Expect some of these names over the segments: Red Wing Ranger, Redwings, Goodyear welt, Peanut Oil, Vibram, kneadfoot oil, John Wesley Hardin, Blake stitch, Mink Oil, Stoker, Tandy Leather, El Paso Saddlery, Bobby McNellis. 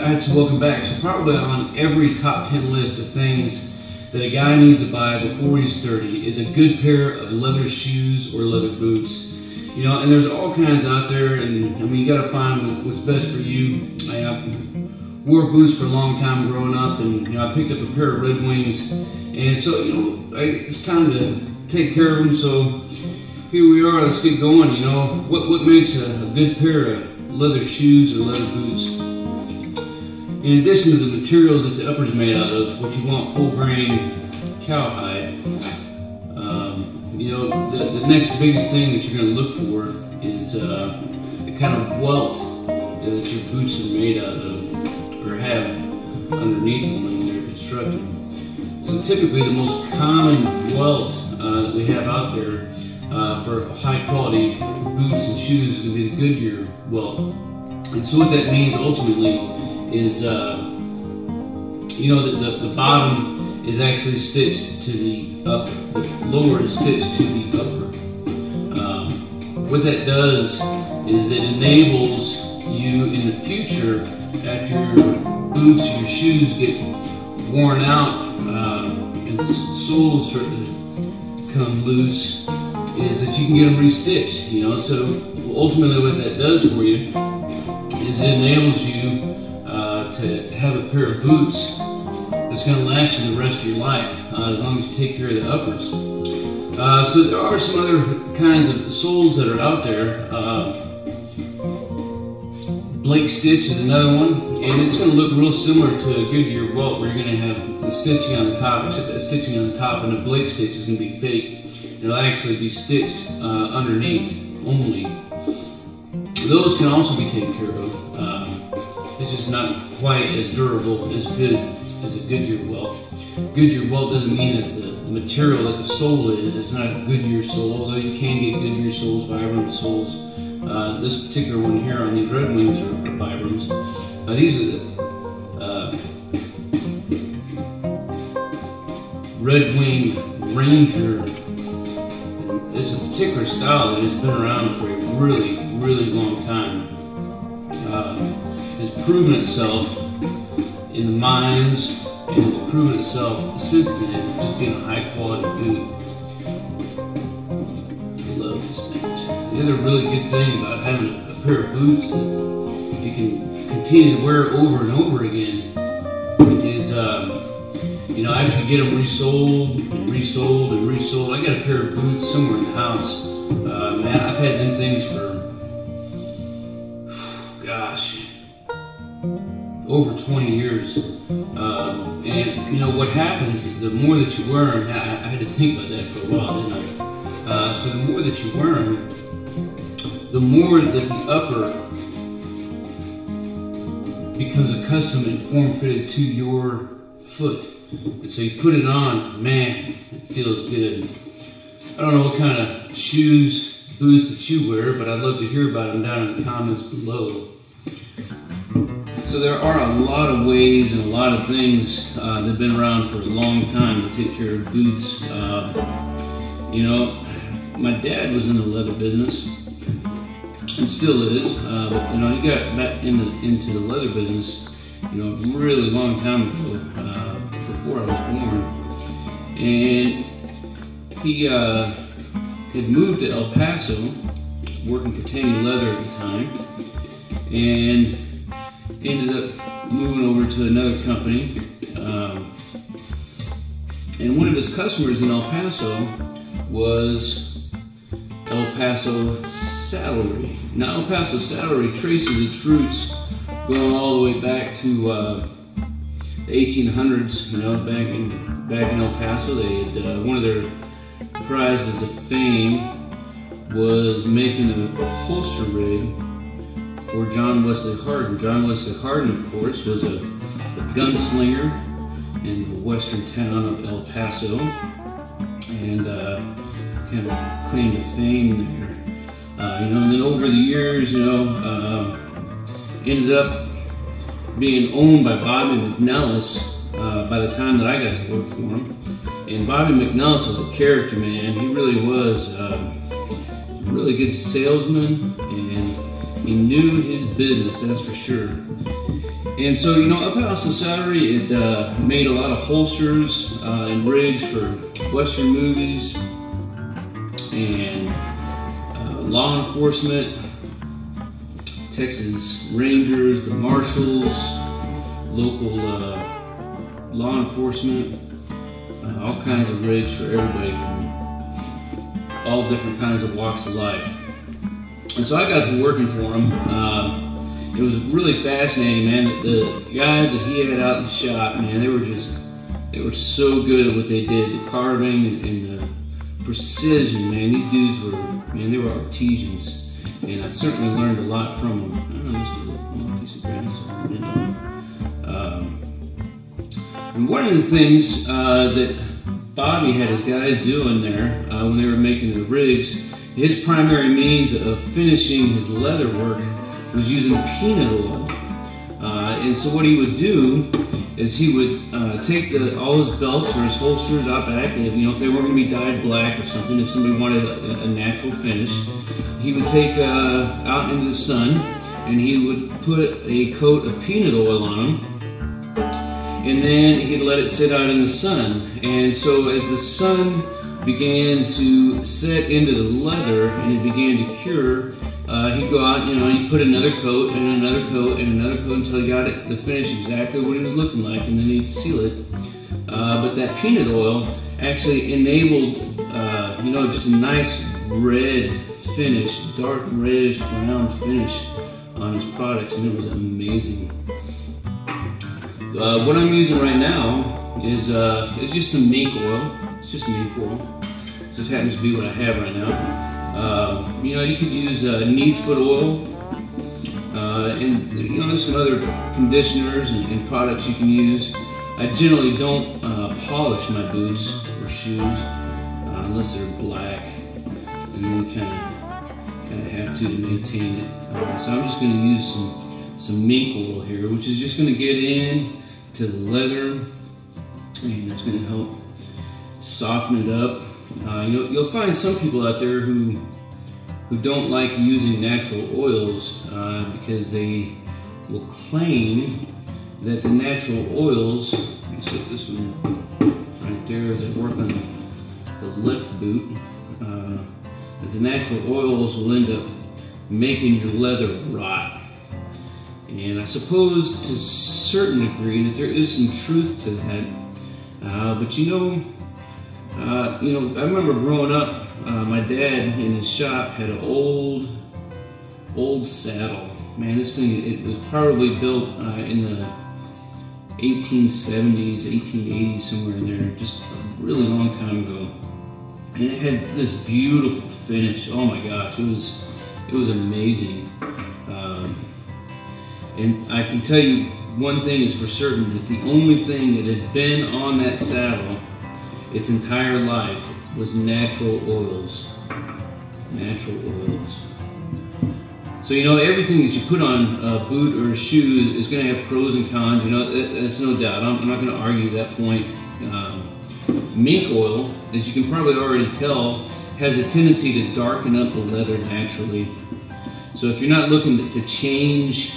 I had to look back. So probably on every top 10 list of things that a guy needs to buy before he's 30 is a good pair of leather shoes or leather boots. You know, and there's all kinds out there, and I mean, you gotta find what's best for you. I wore boots for a long time growing up, and you know, I picked up a pair of Red Wings, and so you know, it's time to take care of them. So here we are. Let's get going. You know, what makes a good pair of leather shoes or leather boots? In addition to the materials that the upper's made out of, what you want full grain cowhide. You know, the next biggest thing that you're going to look for is the kind of welt that your boots are made out of or have underneath them when they're constructed. So typically the most common welt that we have out there for high quality boots and shoes is going to be the Goodyear welt. And so what that means ultimately is, you know, the bottom is actually stitched to the upper, the lower is stitched to the upper. What that does is it enables you in the future, after your boots, your shoes get worn out and the soles start to come loose, is that you can get them restitched, you know. So ultimately what that does for you is it enables you to have a pair of boots that's going to last you the rest of your life, as long as you take care of the uppers. So there are some other kinds of soles that are out there. Blake stitch is another one, and it's going to look real similar to a Goodyear welt, where you're going to have the stitching on the top, except that stitching on the top and the Blake stitch is going to be fake. It'll actually be stitched underneath only. Those can also be taken care of. It's just not quite as durable, as good as a Goodyear welt. Goodyear welt doesn't mean it's the material that the sole is. It's not a Goodyear sole, although you can get Goodyear soles, Vibram soles. This particular one here on these Red Wings are Vibrams. These are the Red Wing Ranger. It's a particular style that has been around for a really, really long time. It's proven itself in the mines, and it's proven itself since then, just being a high quality boot. I love these things. The other really good thing about having a pair of boots that you can continue to wear over and over again is, you know, I actually get them resoled and resoled and resoled. I got a pair of boots somewhere in the house. Man, I've had them things for, gosh, over 20 years, and you know what happens is the more that you wear them, I had to think about that for a while, didn't I? So the more that you wear them, the more that the upper becomes accustomed and form-fitted to your foot, and so you put it on, man, it feels good. I don't know what kind of shoes, boots that you wear, but I'd love to hear about them down in the comments below. So there are a lot of ways and a lot of things that have been around for a long time to take care of boots. You know, my dad was in the leather business, and still is, but you know, he got back into the leather business, you know, a really long time ago, before I was born. And he had moved to El Paso, working for Tandy Leather at the time, and ended up moving over to another company, and one of his customers in El Paso was El Paso Saddlery. Now El Paso Saddlery traces its roots going all the way back to the 1800s. You know, back in El Paso, they had, one of their prizes of fame was making a holster rig for John Wesley Hardin. John Wesley Hardin, of course, was a gunslinger in the western town of El Paso, and kind of claim to fame there. You know, and then over the years, you know, ended up being owned by Bobby McNellis by the time that I got to work for him. And Bobby McNellis was a character, man. He really was a really good salesman, and he knew his business, that's for sure. And so, you know, El Paso Saddlery had made a lot of holsters and rigs for Western movies and law enforcement, Texas Rangers, the marshals, local law enforcement, all kinds of rigs for everybody from all different kinds of walks of life. And so I got to working for him. It was really fascinating, man. The guys that he had out in the shop, man, they were so good at what they did. The carving and the precision, man. These dudes were, man, they were artisans. And I certainly learned a lot from them. I don't know, just a little piece of grass. You know. And one of the things that Bobby had his guys doing there when they were making the rigs, his primary means of finishing his leather work was using peanut oil. And so what he would do is he would take all his belts or his holsters out back, and you know, if they weren't going to be dyed black or something, if somebody wanted a natural finish, he would take out into the sun and he would put a coat of peanut oil on them, and then he'd let it sit out in the sun. And so as the sun began to set into the leather and it began to cure, he'd go out, you know, and he'd put another coat and another coat and another coat until he got it, the finish exactly what it was looking like, and then he'd seal it. But that peanut oil actually enabled, you know, just a nice red finish, dark reddish brown finish on his products, and it was amazing. What I'm using right now is it's just some mink oil. It's just mink oil. It just happens to be what I have right now. You know, you could use kneadfoot oil, and you know, there's some other conditioners and products you can use. I generally don't polish my boots or shoes unless they're black, and then you kind of have to maintain it. So I'm just going to use some mink oil here, which is just going to get in to the leather, and it's going to help soften it up. You'll find some people out there who don't like using natural oils because they will claim that the natural oils. Let me set this one right there as I work on the left boot. That the natural oils will end up making your leather rot. And I suppose to a certain degree that there is some truth to that, but you know. I remember growing up, my dad in his shop had an old saddle. Man, this thing, it was probably built in the 1870s, 1880s, somewhere in there, just a really long time ago. And it had this beautiful finish. Oh my gosh, it was amazing. And I can tell you one thing is for certain, that the only thing that had been on that saddle its entire life was natural oils. Natural oils. So you know, everything that you put on a boot or a shoe is going to have pros and cons. You know, that's no doubt. I'm not going to argue that point. Mink oil, as you can probably already tell, has a tendency to darken up the leather naturally. So if you're not looking to change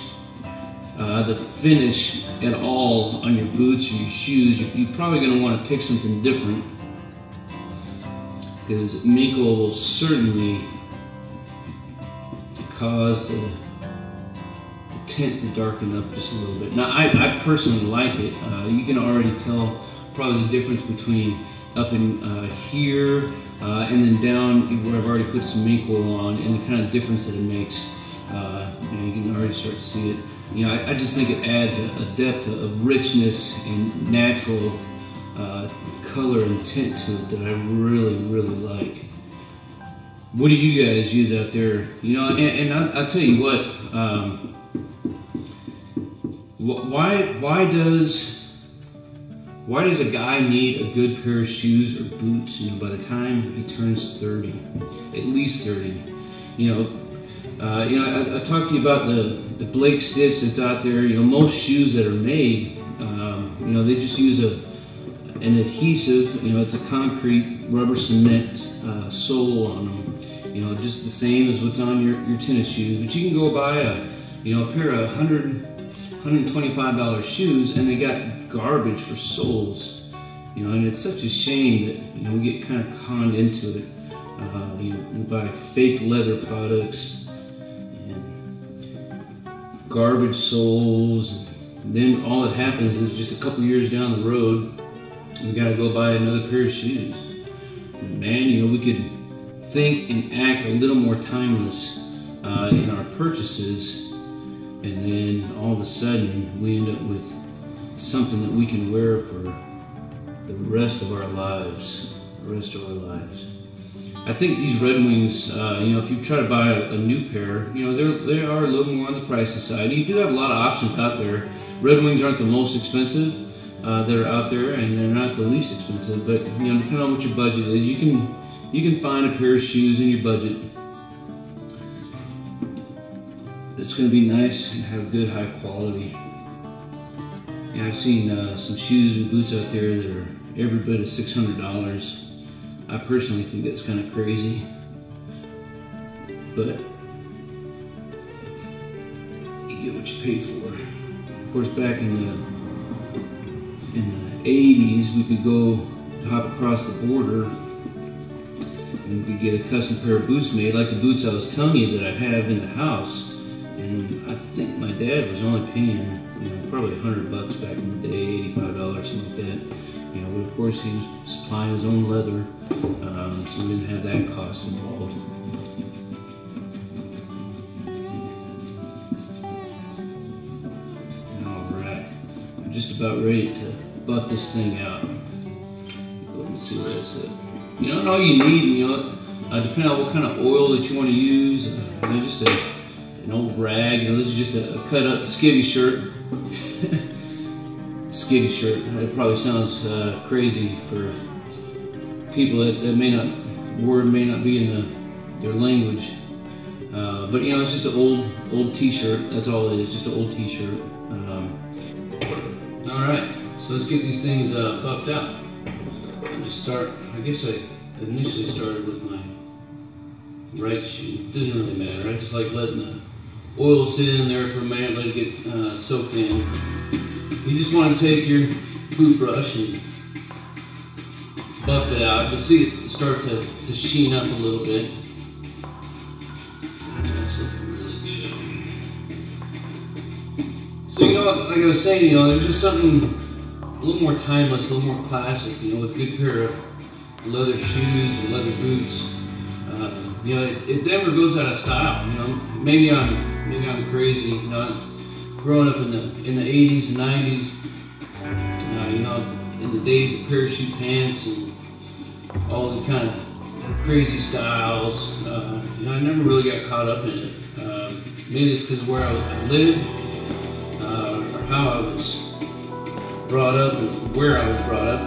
the finish at all on your boots or your shoes, you're probably going to want to pick something different, because mink oil will certainly cause the tint to darken up just a little bit. Now I personally like it. You can already tell probably the difference between up in here and then down where I've already put some mink oil on, and the kind of difference that it makes. You can already start to see it. You know, I just think it adds a depth of richness and natural color and tint to it that I really, really like. What do you guys use out there? You know, and I'll tell you what. Why does a guy need a good pair of shoes or boots? You know, by the time he turns 30, at least 30, you know. I talked to you about the Blake stitch that's out there. You know, most shoes that are made, you know, they just use an adhesive. You know, it's a concrete rubber cement sole on them. You know, just the same as what's on your tennis shoes. But you can go buy a pair of $100 $125 shoes, and they got garbage for soles. You know, and it's such a shame that, you know, we get kind of conned into it. You know, we buy fake leather products and garbage soles, and then all that happens is just a couple years down the road, we gotta go buy another pair of shoes. And man, you know, we could think and act a little more timeless in our purchases, and then all of a sudden we end up with something that we can wear for the rest of our lives, I think these Red Wings, you know, if you try to buy a new pair, you know, they are a little more on the pricey side. You do have a lot of options out there. Red Wings aren't the most expensive that are out there, and they're not the least expensive, but, you know, depending on what your budget is, you can find a pair of shoes in your budget. It's gonna be nice and have good high quality. And I've seen some shoes and boots out there that are every bit of $600. I personally think that's kind of crazy, but you get what you pay for. Of course, back in the 80s, we could go hop across the border and we could get a custom pair of boots made, like the boots I was telling you that I have in the house. And I think my dad was only paying, you know, probably $100 back in the day, $85, something like that. You know, but of course he was supplying his own leather, so we didn't have that cost involved. Alright, I'm just about ready to buff this thing out. Go and see where it's at. You know, all you need, you know, depending on what kind of oil that you want to use, you know, just an old rag. You know, this is just a cut up skivvy shirt. Skivvy shirt, that probably sounds crazy for people that may not, word may not be in their language, but you know, it's just an old t-shirt, that's all it is, just an old t-shirt. Alright, so let's get these things buffed out. I'll just start, I guess I initially started with my right shoe. Doesn't really matter, I just like letting the oil sit in there for a minute, let it get soaked in. You just want to take your boot brush and buff it out. You'll see it start to sheen up a little bit. That's looking really good. So, you know, like I was saying, you know, there's just something a little more timeless, a little more classic, you know, with a good pair of leather shoes and leather boots. You know, it never goes out of style, you know. Maybe I'm crazy, you know. Growing up in the 80s and 90s, you know, in the days of parachute pants and all these kind of crazy styles, you know, I never really got caught up in it. Maybe it's because where I lived, or how I was brought up, and where I was brought up,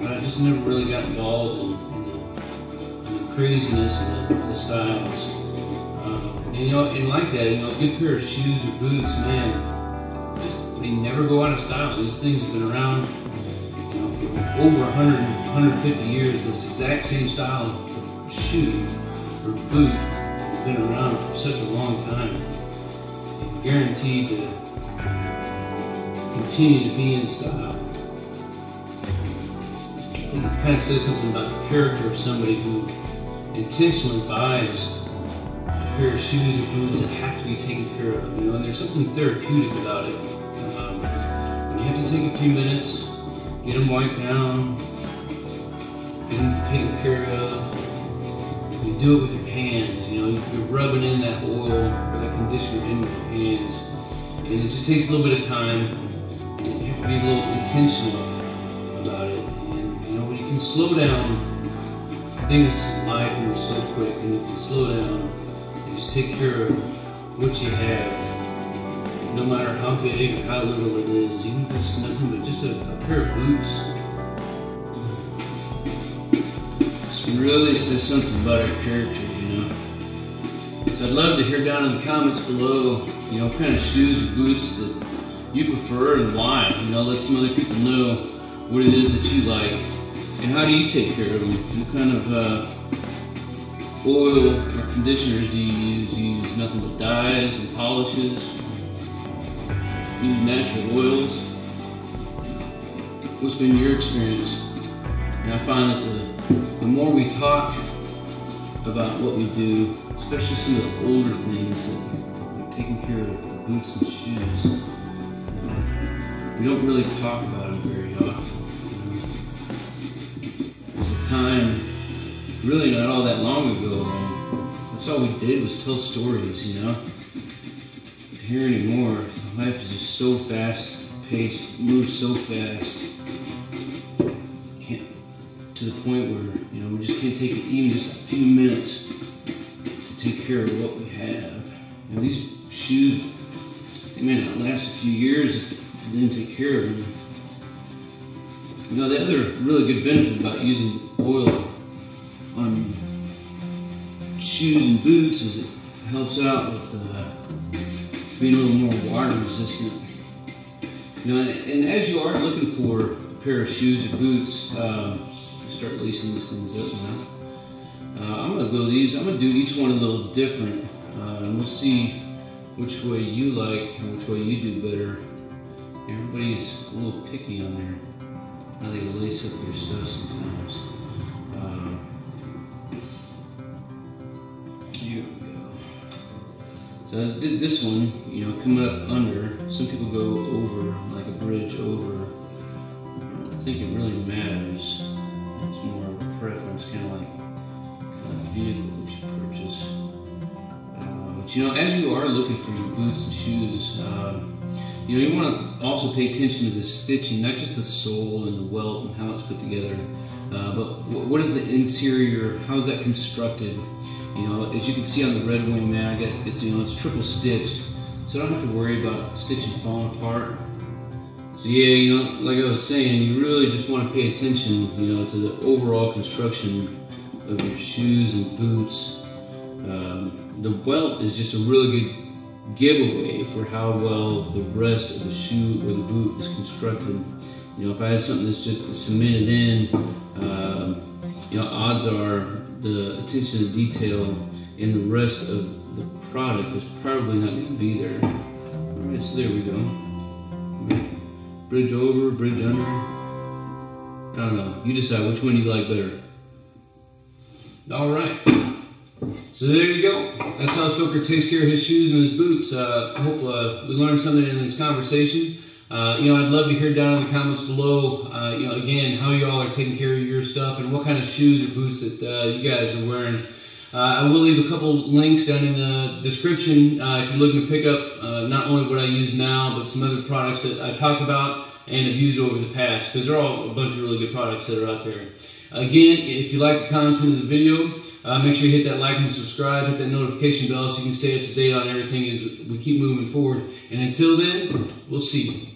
but I just never really got involved in the craziness and the styles. And, you know, and like that, you know, a good pair of shoes or boots, man, just, they never go out of style. These things have been around, you know, for over 100, 150 years. This exact same style of shoe or boot has been around for such a long time. I'm guaranteed to continue to be in style. I think it kind of says something about the character of somebody who intentionally buys pair of shoes or boots that have to be taken care of, you know, and there's something therapeutic about it. You have to take a few minutes, get them wiped down, get them taken care of. You do it with your hands, you know, you're rubbing in that oil or that conditioner in with your hands, and it just takes a little bit of time, and you have to be a little intentional about it. And, you know, when you can slow down, things in life move so quick, and you can slow down. Just take care of what you have, no matter how big or how little it is, even if it's nothing but just a pair of boots. This really says something about our character, you know. So I'd love to hear down in the comments below, you know, what kind of shoes or boots that you prefer and why. You know, let some other people know what it is that you like, and how do you take care of them, what kind of oil or conditioners do you use? You use nothing but dyes and polishes. use natural oils. What's been your experience? And I find that the more we talk about what we do, especially some of the older things, like taking care of boots and shoes, we don't really talk about them very often. There was a time, really not all that long ago, that's all we did was tell stories, you know? Here anymore, life is just so fast paced, moves so fast. To the point where, you know, we just can't take it even just a few minutes to take care of what we have. You know, these shoes, they may not last a few years if we didn't take care of them. You know, the other really good benefit about using oil on shoes and boots is it helps out with being a little more water resistant. You know, and as you are looking for a pair of shoes or boots, start lacing these things up now. I'm gonna go these. I'm gonna do each one a little different, and we'll see which way you like and which way you do better. Everybody's a little picky on there, how they lace up their stuff sometimes. Here we go. So I did this one. You know, come up under. Some people go over, like a bridge over. I don't think it really matters. Preference, kind of like vehicle that you purchase. But you know, as you are looking for your boots and shoes, you know, you want to also pay attention to the stitching, not just the sole and the welt and how it's put together, but what is the interior? How is that constructed? You know, as you can see on the Red Wing man, it's, you know, it's triple stitched, so I don't have to worry about stitching falling apart. So yeah, you know, like I was saying, you really just want to pay attention, you know, to the overall construction of your shoes and boots. The welt is just a really good giveaway for how well the rest of the shoe or the boot is constructed. You know, if I have something that's just cemented in, you know, odds are the attention to detail in the rest of the product is probably not going to be there. All right, so there we go. Bridge over, bridge under. I don't know. You decide which one you like better. All right. So there you go. That's how Stoker takes care of his shoes and his boots. I hope we learned something in this conversation. You know, I'd love to hear down in the comments below, you know, again, how y'all are taking care of your stuff and what kind of shoes or boots that you guys are wearing. I will leave a couple links down in the description if you're looking to pick up not only what I use now, but some other products that I talked about and have used over the past, because they're all a bunch of really good products that are out there. Again, if you like the content of the video, make sure you hit that like and subscribe, hit that notification bell so you can stay up to date on everything as we keep moving forward. And until then, we'll see you.